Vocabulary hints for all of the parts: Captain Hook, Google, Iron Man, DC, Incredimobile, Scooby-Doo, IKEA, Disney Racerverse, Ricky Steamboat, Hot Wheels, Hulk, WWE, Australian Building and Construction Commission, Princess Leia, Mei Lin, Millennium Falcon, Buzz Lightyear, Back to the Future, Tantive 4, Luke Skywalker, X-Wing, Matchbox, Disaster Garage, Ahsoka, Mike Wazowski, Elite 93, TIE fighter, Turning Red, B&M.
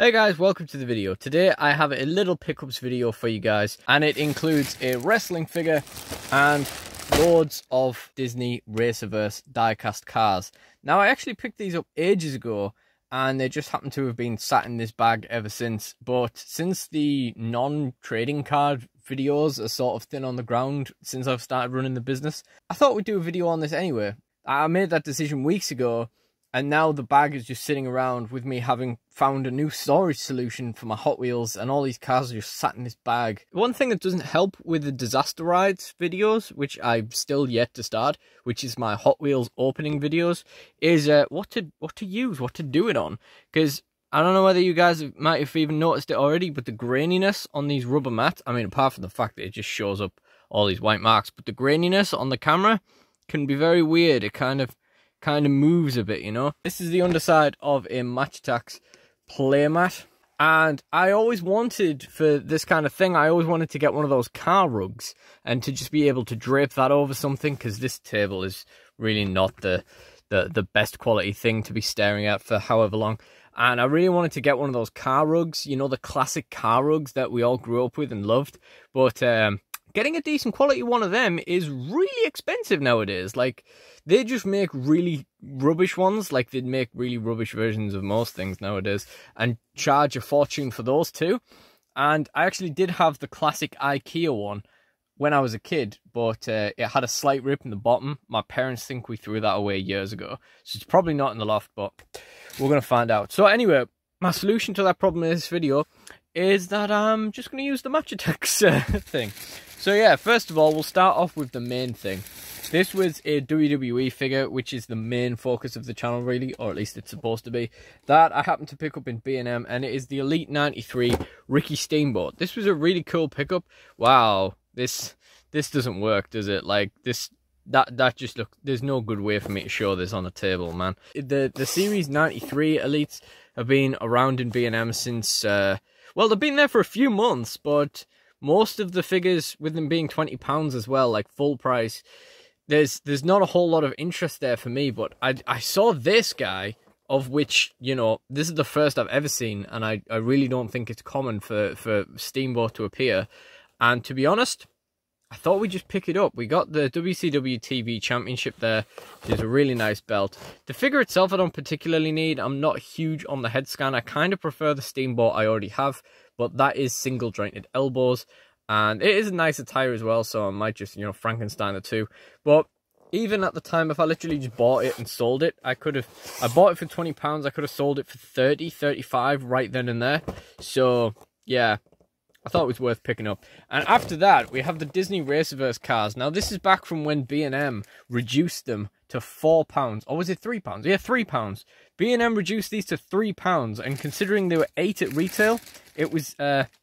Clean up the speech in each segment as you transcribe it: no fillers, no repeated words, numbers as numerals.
Hey guys, welcome to the video. Today I have a little pickups video for you guys, and it includes a wrestling figure and loads of Disney Racerverse diecast cars. Now I actually picked these up ages ago and they just happen to have been sat in this bag ever since, but since the non-trading card videos are sort of thin on the ground since I've started running the business, I thought we'd do a video on this anyway. I made that decision weeks ago, and now the bag is just sitting around with me having found a new storage solution for my Hot Wheels, and all these cars are just sat in this bag. One thing that doesn't help with the Disaster Rides videos, which I've still yet to start, which is my Hot Wheels opening videos, is what to use, what to do it on. Because I don't know whether you guys might have even noticed it already, but the graininess on these rubber mats, I mean, apart from the fact that it just shows up all these white marks, but the graininess on the camera can be very weird. It kind of moves a bit, you know. This is the underside of a Matchbox playmat, and I always wanted, for this kind of thing, I always wanted to get one of those car rugs and to just be able to drape that over something, because this table is really not the best quality thing to be staring at for however long. And I really wanted to get one of those car rugs, you know, the classic car rugs that we all grew up with and loved, but getting a decent quality one of them is really expensive nowadays. Like, they just make really rubbish ones. Like, they'd make really rubbish versions of most things nowadays and charge a fortune for those too. And I actually did have the classic IKEA one when I was a kid, but it had a slight rip in the bottom. My parents think we threw that away years ago, so it's probably not in the loft, but we're going to find out. So anyway, my solution to that problem in this video is that I'm just going to use the Matchbox thing. So yeah, first of all, we'll start off with the main thing. This was a WWE figure, which is the main focus of the channel really, or at least it's supposed to be, that I happened to pick up in B&M, and it is the Elite 93 Ricky Steamboat. This was a really cool pickup. Wow, this doesn't work, does it? Like, that just, look, there's no good way for me to show this on the table, man. The Series 93 Elites have been around in B&M since, well, they've been there for a few months, but most of the figures, with them being £20 as well, like full price, there's not a whole lot of interest there for me. But I saw this guy, of which, you know, this is the first I've ever seen, and I really don't think it's common for Steamboat to appear. And to be honest, I thought we'd just pick it up. We got the WCW-TV Championship there, which is a really nice belt. The figure itself I don't particularly need. I'm not huge on the head scan. I kind of prefer the Steamboat I already have, but that is single-jointed elbows, and it is a nice attire as well, so I might just, you know, Frankenstein or two. But even at the time, if I literally just bought it and sold it, I could have, I bought it for £20, I could have sold it for 30, 35 right then and there. So yeah, I thought it was worth picking up. And after that, we have the Disney Racerverse cars. Now, this is back from when B&M reduced them to £4. Or was it £3? Yeah, £3. B&M reduced these to £3. And considering they were 8 at retail, it was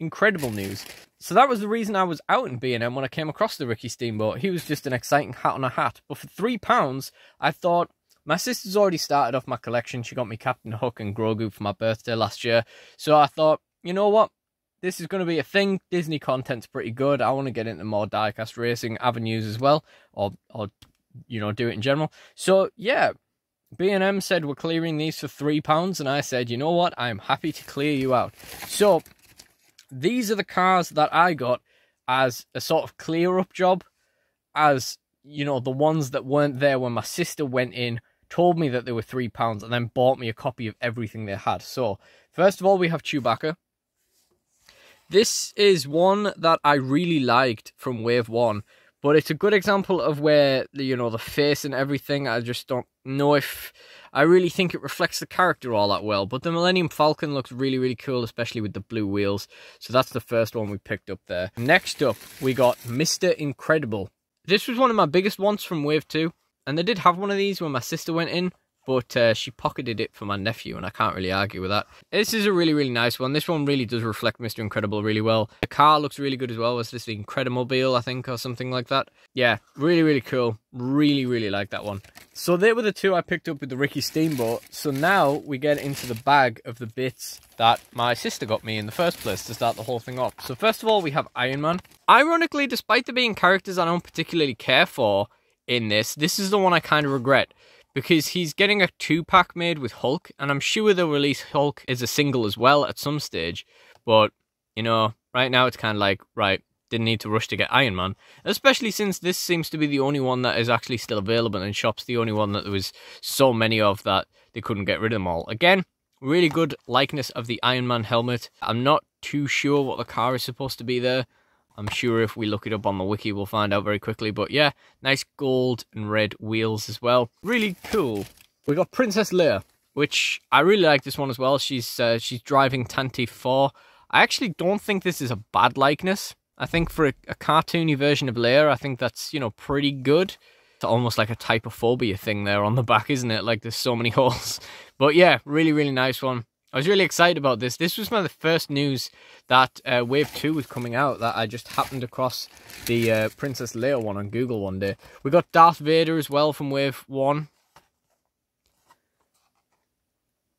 incredible news. So that was the reason I was out in B&M when I came across the Ricky Steamboat. He was just an exciting hat on a hat. But for £3, I thought, my sister's already started off my collection. She got me Captain Hook and Grogu for my birthday last year. So I thought, you know what? This is going to be a thing. Disney content's pretty good. I want to get into more diecast racing avenues as well, or you know, do it in general. So yeah, B&M said we're clearing these for £3, and I said, you know what? I'm happy to clear you out. So these are the cars that I got as a sort of clear up job, as you know, the ones that weren't there when my sister went in, told me that they were £3, and then bought me a copy of everything they had. So first of all, we have Chewbacca. This is one that I really liked from Wave 1, but it's a good example of where, you know, the face and everything, I just don't know if I really think it reflects the character all that well. But the Millennium Falcon looks really, really cool, especially with the blue wheels. So that's the first one we picked up there. Next up, we got Mr. Incredible. This was one of my biggest ones from Wave 2, and they did have one of these when my sister went in, but she pocketed it for my nephew, and I can't really argue with that. This is a really, really nice one. This one really does reflect Mr. Incredible really well. The car looks really good as well. It's just the Incredimobile, I think, or something like that. Yeah, really, really cool. Really, really like that one. So they were the two I picked up with the Ricky Steamboat. So now we get into the bag of the bits that my sister got me in the first place to start the whole thing off. So first of all, we have Iron Man. Ironically, despite there being characters I don't particularly care for in this, this is the one I kind of regret, because he's getting a 2-pack made with Hulk, and I'm sure they'll release Hulk as a single as well at some stage, but, you know, right now it's kind of like, right, didn't need to rush to get Iron Man, especially since this seems to be the only one that is actually still available in shops, the only one that there was so many of that they couldn't get rid of them all. Again, really good likeness of the Iron Man helmet. I'm not too sure what the car is supposed to be there. I'm sure if we look it up on the wiki, we'll find out very quickly. But yeah, nice gold and red wheels as well. Really cool. We got Princess Leia, which I really like this one as well. She's driving Tantive 4. I actually don't think this is a bad likeness. I think for a cartoony version of Leia, I think that's, you know, pretty good. It's almost like a typophobia thing there on the back, isn't it? Like, there's so many holes. But yeah, really, really nice one. I was really excited about this. This was one of the first news that Wave 2 was coming out that I just happened across the Princess Leia one on Google one day. We got Darth Vader as well from Wave 1.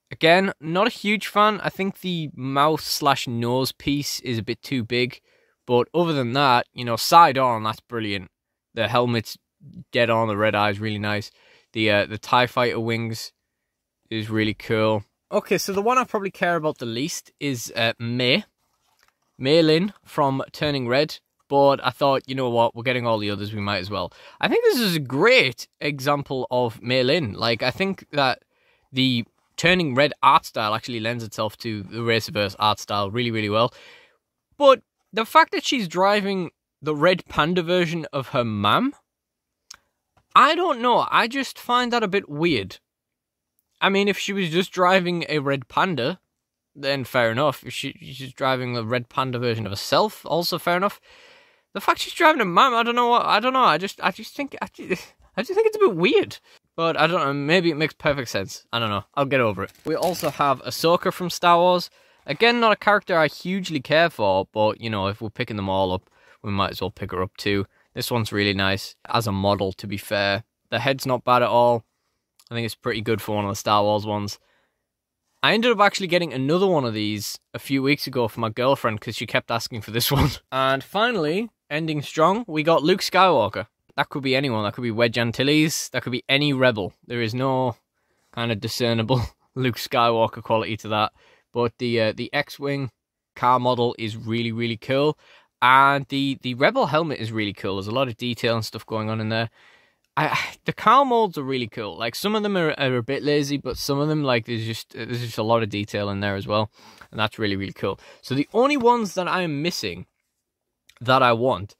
Again, not a huge fan. I think the mouth/nose piece is a bit too big. But other than that, you know, side on, that's brilliant. The helmet's dead on, the red eye's really nice. The TIE fighter wings is really cool. Okay, so the one I probably care about the least is Mei Lin from Turning Red. But I thought, you know what, we're getting all the others, we might as well. I think this is a great example of Mei Lin. Like, I think that the Turning Red art style actually lends itself to the Racerverse art style really, really well. But the fact that she's driving the red panda version of her mum, I don't know. I just find that a bit weird. I mean, if she was just driving a red panda, then fair enough. If she's driving the red panda version of herself, also fair enough. The fact she's driving a mum, I don't know. I just think it's a bit weird. But I don't know. Maybe it makes perfect sense. I don't know. I'll get over it. We also have Ahsoka from Star Wars. Again, not a character I hugely care for, but you know, if we're picking them all up, we might as well pick her up too. This one's really nice as a model. To be fair, the head's not bad at all. I think it's pretty good for one of the Star Wars ones. I ended up actually getting another one of these a few weeks ago for my girlfriend because she kept asking for this one. And finally, ending strong, we got Luke Skywalker. That could be anyone. That could be Wedge Antilles. That could be any rebel. There is no kind of discernible Luke Skywalker quality to that. But the X-Wing car model is really, really cool. And the rebel helmet is really cool. There's a lot of detail and stuff going on in there. The car molds are really cool. Like, some of them are a bit lazy, but some of them, like, there's just a lot of detail in there as well, and that's really, really cool. So the only ones that I am missing that I want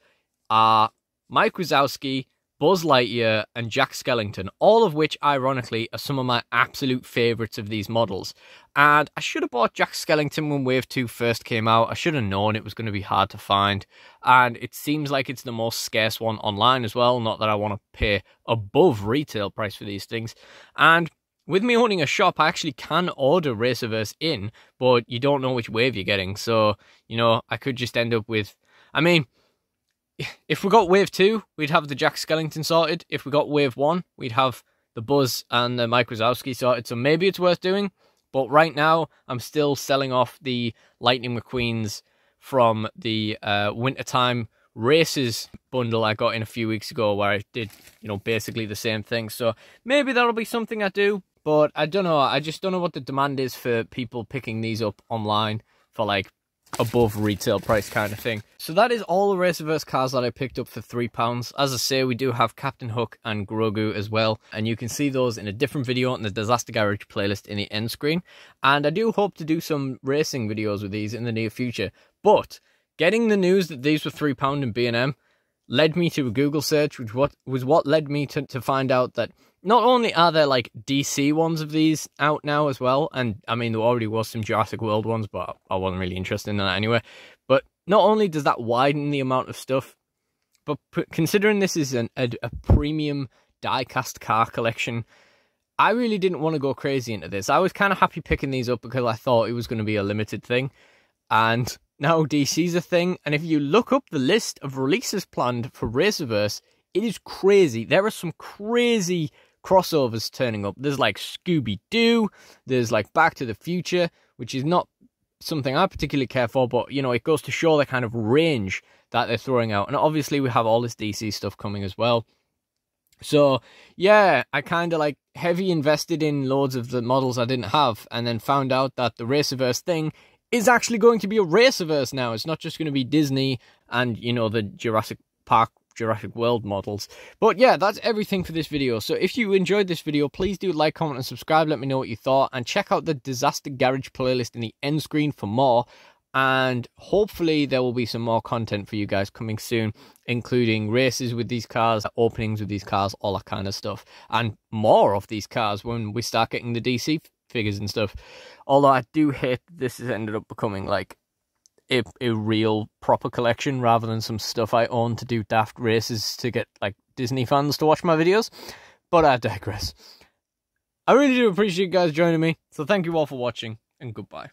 are Mike Wazowski, Buzz Lightyear, and Jack Skellington, all of which, ironically, are some of my absolute favourites of these models. And I should have bought Jack Skellington when Wave 2 first came out. I should have known it was going to be hard to find. And it seems like it's the most scarce one online as well. Not that I want to pay above retail price for these things. And with me owning a shop, I actually can order Racerverse in, but you don't know which wave you're getting. So, you know, I could just end up with... I mean, if we got Wave 2, we'd have the Jack Skellington sorted. If we got Wave 1, we'd have the Buzz and the Mike Wazowski sorted. So maybe it's worth doing. But right now, I'm still selling off the Lightning McQueens from the Wintertime Races bundle I got in a few weeks ago, where I did, you know, basically the same thing. So maybe that'll be something I do, but I don't know. I just don't know what the demand is for people picking these up online for, like, above retail price kind of thing. So that is all the Racerverse cars that I picked up for £3. As I say, we do have Captain Hook and Grogu as well, and you can see those in a different video on the Disaster Garage playlist in the end screen. And I do hope to do some racing videos with these in the near future, but getting the news that these were £3 in B&M led me to a Google search, which was what led me to find out that not only are there, like, DC ones of these out now as well, and, I mean, there already was some Jurassic World ones, but I wasn't really interested in that anyway, but not only does that widen the amount of stuff, but considering this is a premium die-cast car collection, I really didn't want to go crazy into this. I was kind of happy picking these up because I thought it was going to be a limited thing, and now DC's a thing, and if you look up the list of releases planned for Racerverse, it is crazy. There are some crazy crossovers turning up. There's, like, Scooby-Doo, there's, like, Back to the Future, which is not something I particularly care for, but, you know, it goes to show the kind of range that they're throwing out. And obviously we have all this DC stuff coming as well. So, yeah, I kind of like heavy invested in loads of the models I didn't have, and then found out that the Racerverse thing is actually going to be a Racerverse now. It's not just going to be Disney and, you know, the Jurassic Park, Jurassic World models. But yeah, that's everything for this video. So if you enjoyed this video, please do like, comment, and subscribe. Let me know what you thought, and check out the Disaster Garage playlist in the end screen for more. And hopefully there will be some more content for you guys coming soon, including races with these cars, openings with these cars, all that kind of stuff. And more of these cars when we start getting the DC figures and stuff. Although I do hate this has ended up becoming like a real proper collection rather than some stuff I own to do daft races to get like Disney fans to watch my videos. But I digress. I really do appreciate you guys joining me. So thank you all for watching, and goodbye.